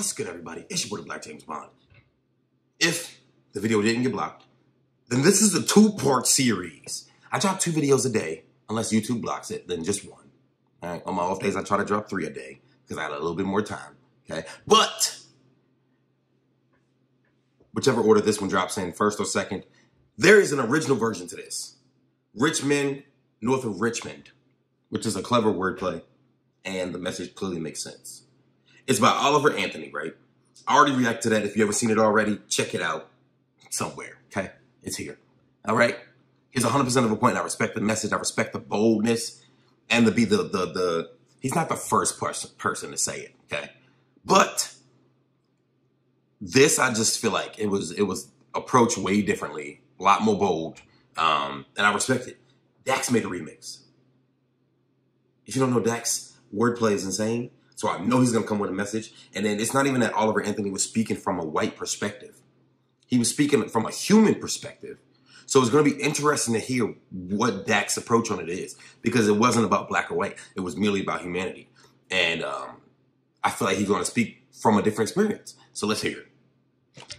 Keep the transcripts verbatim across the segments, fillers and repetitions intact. What's good, everybody? It's your boy, the Black James Bond. If the video didn't get blocked, then this is a two-part series. I drop two videos a day, unless YouTube blocks it, then just one. All right? On my off days, I try to drop three a day, because I had a little bit more time, okay? But whichever order this one drops in, first or second, there is an original version to this. Richmond, north of Richmond, which is a clever wordplay, and the message clearly makes sense. It's by Oliver Anthony, right? I already reacted to that. If you haven't seen it already, check it out somewhere, okay? It's here, all right? He's one hundred percent of a point. I respect the message. I respect the boldness and the be the, the, the, he's not the first person, person to say it, okay? But this, I just feel like it was, it was approached way differently, a lot more bold, um, and I respect it. Dax made a remix. If you don't know Dax, wordplay is insane. So I know he's going to come with a message. And then it's not even that Oliver Anthony was speaking from a white perspective. He was speaking from a human perspective. So it's going to be interesting to hear what Dax's approach on it is. Because it wasn't about black or white. It was merely about humanity. And um, I feel like he's going to speak from a different experience. So let's hear it.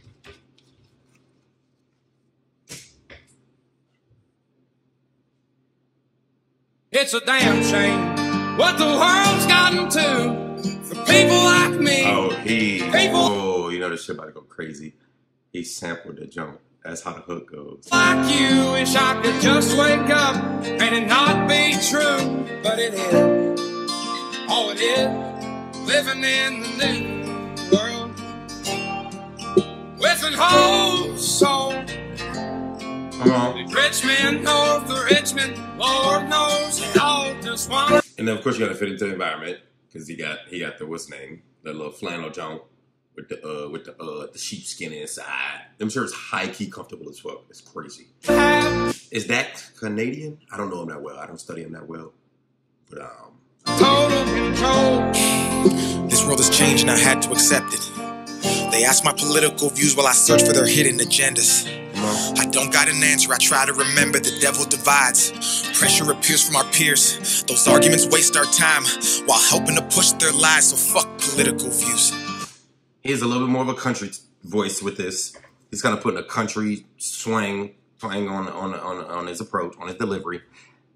It's a damn shame what the world's gotten to. People like me. Oh, he. People. Oh, you know this shit about to go crazy. He sampled the jump. That's how the hook goes. Like you, wish I could just wake up and it not be true, but it is. Oh, it is. Living in the new world with an whole soul. Come on. Richmond, north of Richmond, Lord knows they all just want. And then, of course, you gotta fit into the environment. Cause he got he got the what's name that little flannel jump with the uh with the uh the sheepskin inside. I'm sure it's high key comfortable as fuck. It's crazy. Is that Canadian? I don't know him that well. I don't study him that well. But um. Total control. This world has changed and I had to accept it. They ask my political views while I search for their hidden agendas. I don't got an answer, I try to remember the devil divides. Pressure appears from our peers. Those arguments waste our time while helping to push their lies, so fuck political views. Here's a little bit more of a country voice with this. He's kind of putting a country swing, playing on, on, on, on his approach, on his delivery.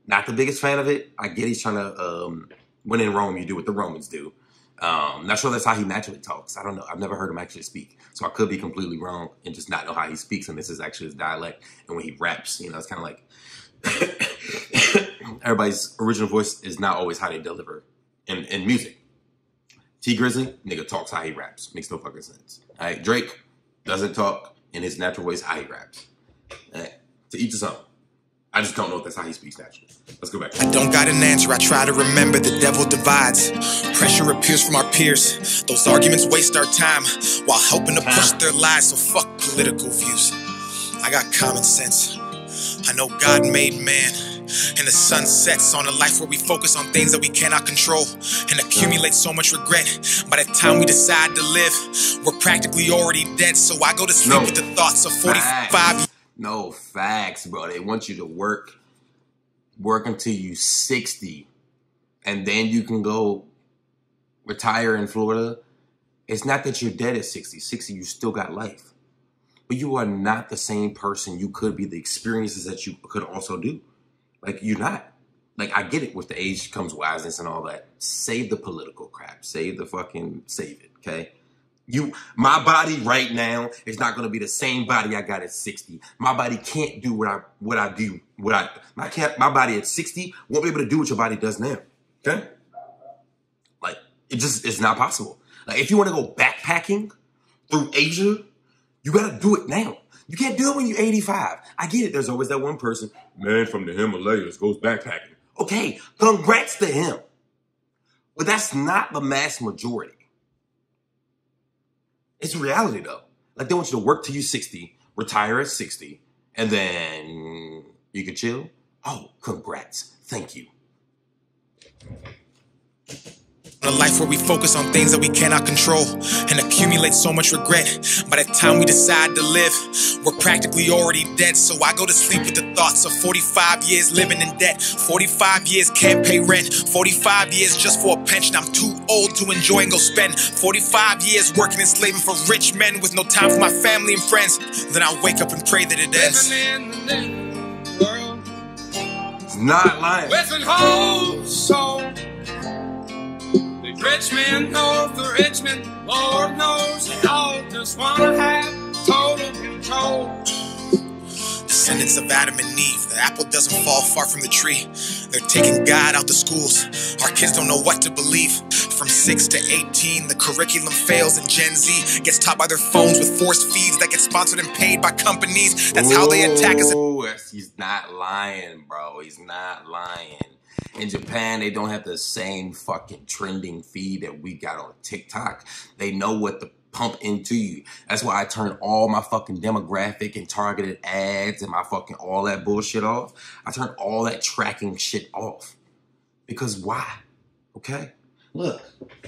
Not the biggest fan of it. I get he's trying to, um, when in Rome, you do what the Romans do. Um, not sure that's how he naturally talks. I don't know. I've never heard him actually speak. So I could be completely wrong and just not know how he speaks. And this is actually his dialect. And when he raps, you know, it's kind of like everybody's original voice is not always how they deliver in, in music. T Grizzly, nigga talks how he raps. Makes no fucking sense. All right. Drake doesn't talk in his natural voice how he raps. All right. To each his own. I just don't know if that's how he speaks naturally. Let's go back. I don't got an answer. I try to remember the devil divides. Pressure appears from our peers. Those arguments waste our time while helping to push their lies. So fuck political views. I got common sense. I know God made man. And the sun sets on a life where we focus on things that we cannot control and accumulate so much regret. By the time we decide to live, we're practically already dead. So I go to sleep no. with the thoughts of forty-five years. No, facts, bro. They want you to work, work until you sixty, and then you can go retire in Florida. It's not that you're dead at sixty. sixty, you still got life. But you are not the same person you could be, the experiences that you could also do. Like, you're not. Like, I get it with the age comes wiseness and all that. Save the political crap. Save the fucking, save it, okay? You, my body right now is not going to be the same body I got at sixty. My body can't do what I what I do. What I my can't my body at sixty won't be able to do what your body does now. Okay, like it just it's not possible. Like if you want to go backpacking through Asia, you got to do it now. You can't do it when you're eighty-five. I get it. There's always that one person, man from the Himalayas goes backpacking. Okay, congrats to him, but that's not the mass majority. It's reality, though. Like, they want you to work till you sixty, retire at sixty, and then you can chill. Oh, congrats. Thank you. A life where we focus on things that we cannot control and accumulate so much regret. By the time we decide to live, we're practically already dead. So I go to sleep with the thoughts of forty-five years living in debt. forty-five years can't pay rent. forty-five years just for a pension. I'm too old to enjoy and go spend. forty-five years working and slaving for rich men with no time for my family and friends. Then I wake up and pray that it ends. Not lying. With an whole soul. Rich men north of Richmond, Lord knows they all just wanna have total control. Descendants of Adam and Eve, the apple doesn't fall far from the tree. They're taking God out the schools, our kids don't know what to believe. From six to eighteen, the curriculum fails and Gen Z gets taught by their phones with force feeds that get sponsored and paid by companies. That's Whoa, how they attack us. He's not lying, bro. He's not lying. In Japan, they don't have the same fucking trending feed that we got on TikTok. They know what to pump into you. That's why I turned all my fucking demographic and targeted ads and my fucking all that bullshit off. I turned all that tracking shit off. Because why? Okay? Look,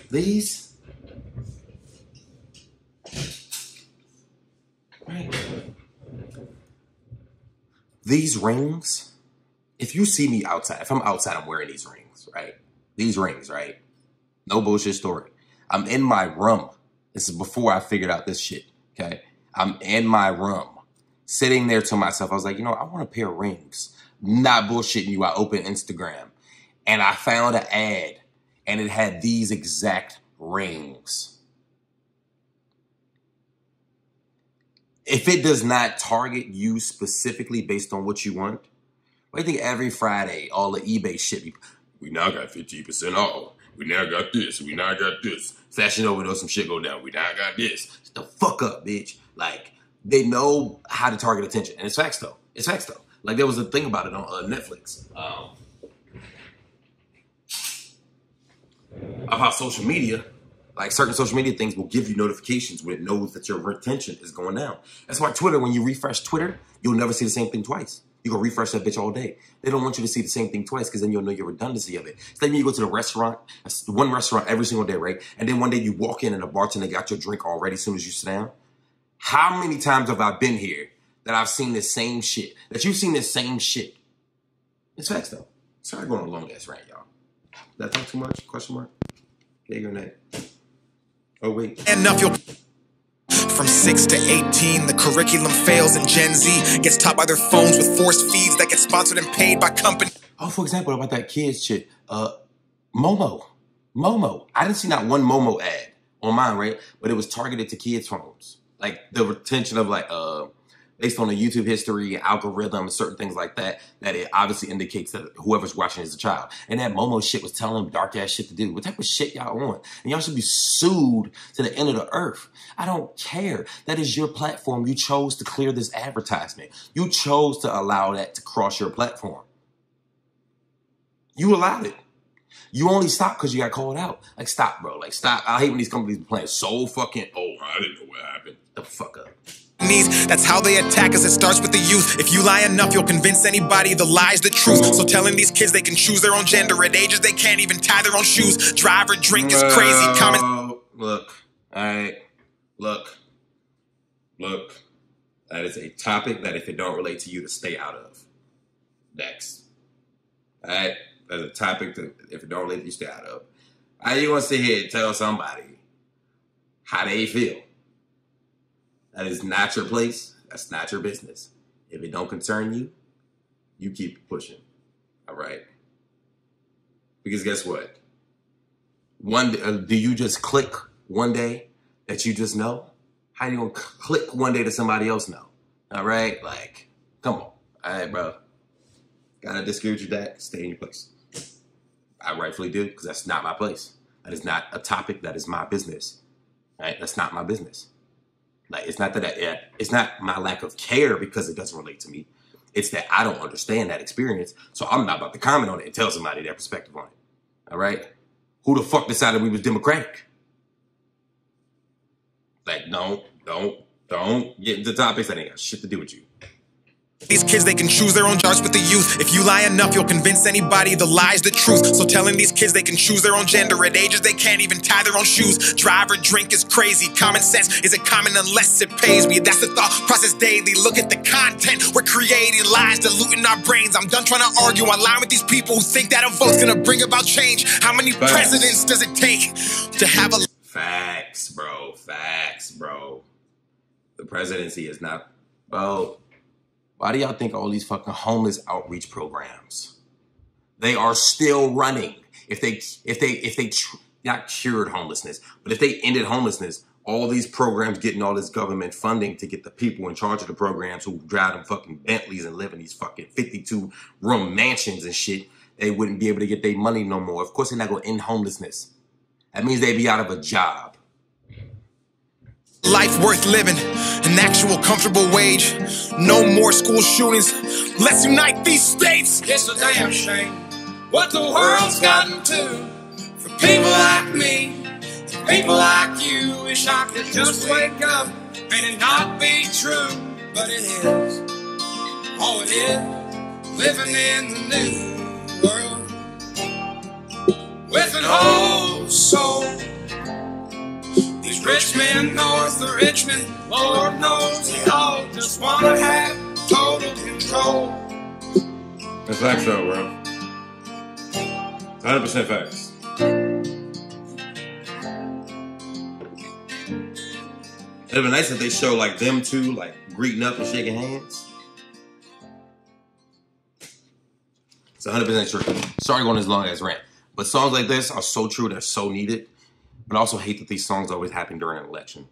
these... Right. These rings... If you see me outside, if I'm outside, I'm wearing these rings, right? These rings, right? No bullshit story. I'm in my room. This is before I figured out this shit, okay? I'm in my room, sitting there to myself. I was like, you know, I want a pair of rings. Not bullshitting you. I opened Instagram, and I found an ad, and it had these exact rings. If it does not target you specifically based on what you want, I think every Friday, all the eBay shit, be, we now got fifty percent off. We now got this. We now got this. Fashion over there, some shit go down. We now got this. Shut the fuck up, bitch. Like, they know how to target attention. And it's facts, though. It's facts, though. Like, there was a thing about it on uh, Netflix. Um, about social media. Like, certain social media things will give you notifications when it knows that your retention is going down. That's why Twitter, when you refresh Twitter, you'll never see the same thing twice. You go refresh that bitch all day. They don't want you to see the same thing twice because then you'll know your redundancy of it. So then you go to the restaurant, one restaurant every single day, right? And then one day you walk in and the bartender got your drink already as soon as you sit down. How many times have I been here that I've seen this same shit? That you've seen this same shit? It's facts, though. Sorry going on a long ass rant, y'all. Did I talk too much? Question mark? Okay, good night. Oh, wait. Enough, you'll... From six to eighteen, the curriculum fails and Gen Z gets taught by their phones with force feeds that get sponsored and paid by company. Oh, for example, about that kid's shit. Uh, Momo. Momo. I didn't see not one Momo ad on mine, right? But it was targeted to kids' phones. Like, the retention of, like, uh, based on the YouTube history, algorithm, and certain things like that, that it obviously indicates that whoever's watching is a child. And that Momo shit was telling them dark-ass shit to do. What type of shit y'all on? And y'all should be sued to the end of the earth. I don't care. That is your platform. You chose to clear this advertisement. You chose to allow that to cross your platform. You allowed it. You only stopped because you got called out. Like, stop, bro. Like, stop. I hate when these companies be playing so fucking, oh, I didn't know what happened. The fuck up. That's how they attack us. It starts with the youth. If you lie enough, you'll convince anybody the lie's the truth. So telling these kids they can choose their own gender at ages they can't even tie their own shoes. Drive or drink is crazy. Comment. Look, all right, look, look. That is a topic that if it don't relate to you, to stay out of. Dax. All right, that's a topic that if it don't relate to you, stay out of. How you gonna sit here and tell somebody how they feel? That is not your place. That's not your business. If it don't concern you, you keep pushing. All right? Because guess what? One, uh, do you just click one day that you just know? How you gonna click one day that somebody else know? All right? Like, come on. All right, bro. Gotta disagree with you, Dax. Stay in your place. I rightfully do, because that's not my place. That is not a topic. That is my business. All right? That's not my business. Like, it's not that I, it's not my lack of care because it doesn't relate to me. It's that I don't understand that experience, so I'm not about to comment on it and tell somebody their perspective on it. All right? Who the fuck decided we was democratic? Like, don't, don't, don't get into topics that ain't got shit to do with you. These kids, they can choose their own jobs with the youth. If you lie enough, you'll convince anybody the lie's the truth. So telling these kids they can choose their own gender at ages they can't even tie their own shoes. Drive or drink is crazy. Common sense isn't common unless it pays me. That's the thought process daily. Look at the content. We're creating lies, diluting our brains. I'm done trying to argue online with these people who think that a vote's gonna bring about change. How many Facts. presidents does it take to have a... Facts, bro. Facts, bro. The presidency is not... Well... Why do y'all think all these fucking homeless outreach programs? They are still running. If they, if they, if they, not cured homelessness, but if they ended homelessness, all these programs getting all this government funding to get the people in charge of the programs who drive them fucking Bentleys and live in these fucking fifty-two room mansions and shit, they wouldn't be able to get their money no more. Of course, they're not going to end homelessness. That means they'd be out of a job. Life worth living, an actual comfortable wage. No more school shootings. Let's unite these states. It's a damn shame what the world's gotten to. For people like me, for people like you, wish I could just wake up and it not be true. But it is. Oh, it is. Living in the new world with an old soul. These rich men north of Richmond, Lord knows they all just want to have total control. That's facts though, bro. one hundred percent facts. It'd be nice if they show like them two, like greeting up and shaking hands. It's one hundred percent true. Sorry going this long ass rant. But songs like this are so true, they're so needed. But I also hate that these songs always happen during an election.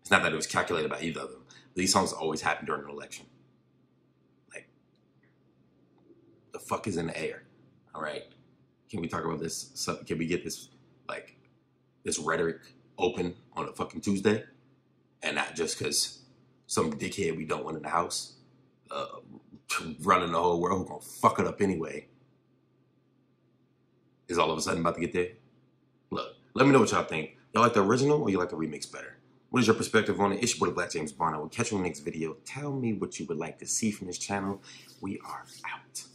It's not that it was calculated by either of them. These songs always happen during an election. Like, the fuck is in the air? All right? Can we talk about this? So, can we get this, like, this rhetoric open on a fucking Tuesday? And not just because some dickhead we don't want in the house uh, running the whole world who's gonna fuck it up anyway is all of a sudden about to get there? Look. Let me know what y'all think. Y'all like the original or you like the remix better? What is your perspective on it? It's your boy, Black James Bond. I will catch you in the next video. Tell me what you would like to see from this channel. We are out.